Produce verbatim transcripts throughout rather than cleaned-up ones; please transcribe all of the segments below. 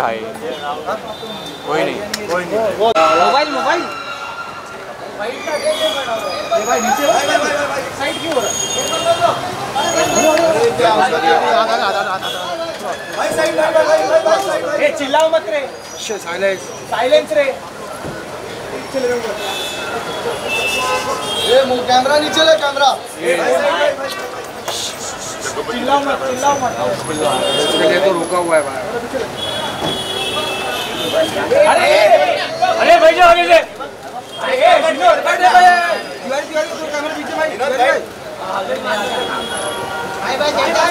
नहीं भाई, कोई नहीं कोई नहीं। मोबाइल मोबाइल भाई नीचे साइड क्यों हो रहा है? चिल्लाओ मत रे, साइलेंस साइलेंस रे। ए मु कैमरा नीचे ले, कैमरा चिल्लाओ मत चिल्लाओ मत। ये तो रुका हुआ है भाई। अरे अरे भाई जाओ आगे से। अरे ए सुनो बैठ जा भाई, तिवारी तिवारी को कैमरा पीछे भाई। भाई भाई जाता है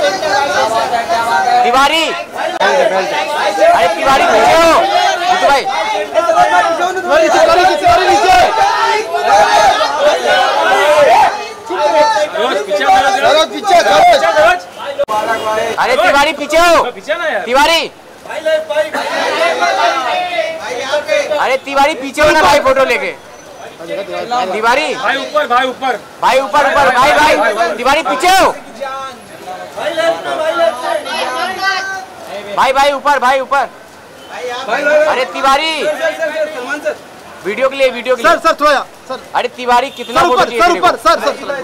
तिवारी। अरे तिवारी पीछे हो जीतू भाई। तिवारी तिवारी तिवारी नीचे। अरे तिवारी पीछे हो, तिवारी। अरे तिवारी पीछे हो ना भाई, फोटो लेके। तिवारी भाई ऊपर, भाई ऊपर, भाई ऊपर ऊपर, भाई भाई तिवारी पीछे हो भाई, भाई ऊपर, भाई ऊपर। अरे तिवारी वीडियो के लिए, वीडियो के लिए सर सर थोड़ा सर। अरे तिवारी कितना ऊपर सर, ऊपर सर सर। भाई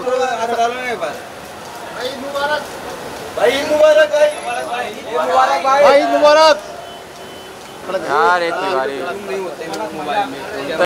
मुबारक भाई, मुबारक भाई, मुबारक यार। ये तिवारी नहीं होते मोबाइल में।